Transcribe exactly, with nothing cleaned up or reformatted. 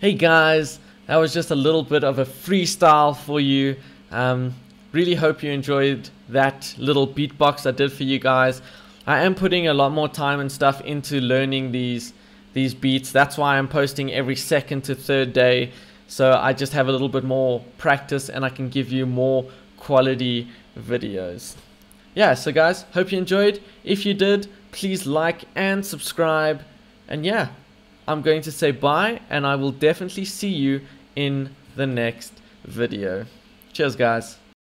Hey guys, that was just a little bit of a freestyle for you. Um, really hope you enjoyed that little beatbox I did for you guys. I am putting a lot more time and stuff into learning these these beats. That's why I'm posting every second to third day. So I just have a little bit more practice and I can give you more quality videos. Yeah, so guys, hope you enjoyed. If you did, please like and subscribe. And yeah, I'm going to say bye, and I will definitely see you in the next video. Cheers, guys.